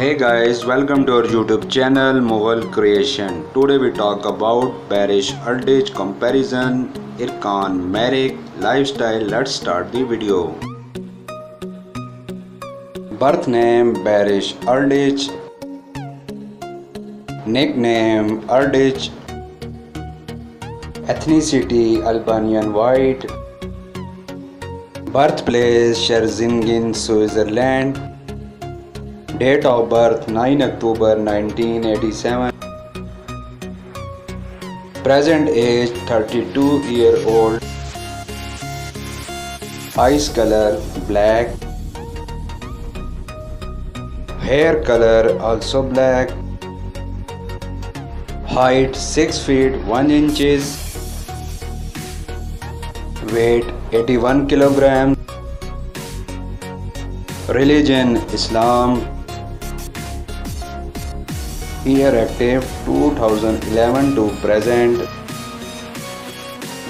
Hey guys, welcome to our YouTube channel Mughal Creation. Today we talk about Barış Arduç comparison, Erkan Meriç lifestyle. Let's start the video. Birth name Barış Arduç. Nickname Arduç. Ethnicity Albanian white. Birthplace Scherzingen, Switzerland. Date of birth 9 October 1987. Present age 32-year-old. Eyes color black. Hair color also black. Height 6 feet 1 inches. Weight 81 kilograms. Religion Islam. Year active 2011 to present.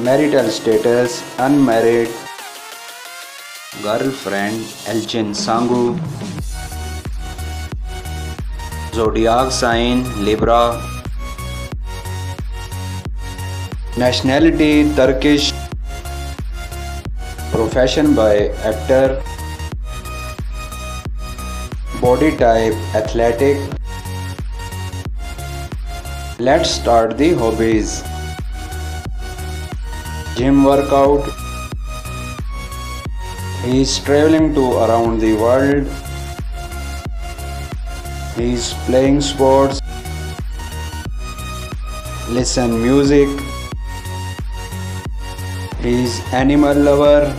Marital status unmarried. Girlfriend Elçin Sangu. Zodiac sign Libra. Nationality Turkish. Profession by actor. Body type athletic. Let's start the hobbies. Gym workout. He is traveling to around the world. He is playing sports. Listen music. He is animal lover.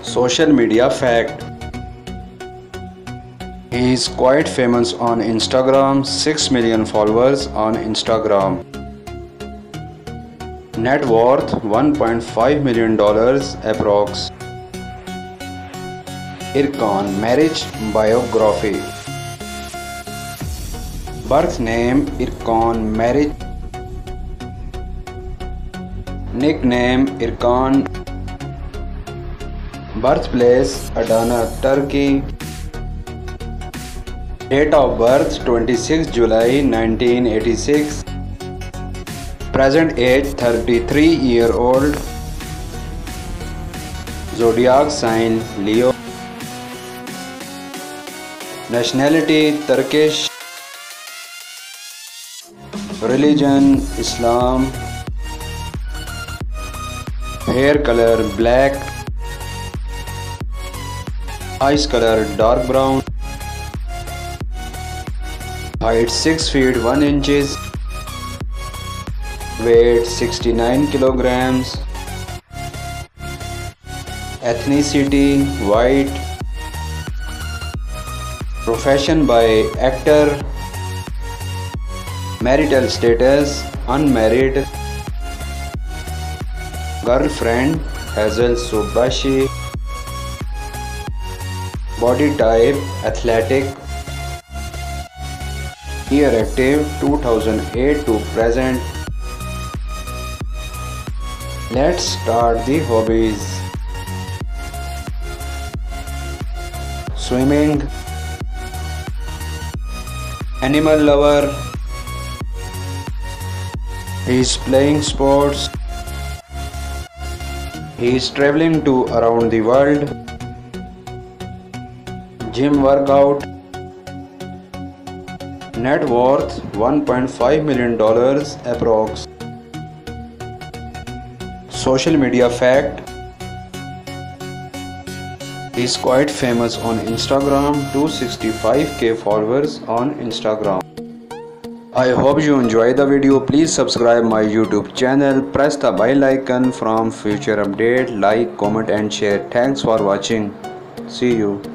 Social media fact. He is quite famous on Instagram, 6 million followers on Instagram. Net worth $1.5 million approx. Erkan Meriç biography. Birth name Erkan Meriç. Nickname Erkan. Birthplace Adana, Turkey. Date of birth 26 July 1986. Present age 33-year-old. Zodiac sign Leo. Nationality Turkish. Religion Islam. Hair color black. Eyes color dark brown. Height 6 feet 1 inches. Weight 69 kilograms. Ethnicity white. Profession by actor. Marital status unmarried. Girlfriend Hazal Subasi. Body type athletic. Year active 2008 to present. Let's start the hobbies. Swimming. Animal lover. He is playing sports. He is traveling to around the world. Gym workout. Net worth $1.5 million approx. Social media fact. He is quite famous on Instagram, 265K followers on Instagram. I hope you enjoy the video. Please subscribe my YouTube channel. Press the bell icon from future update. Like, comment and share. Thanks for watching. See you.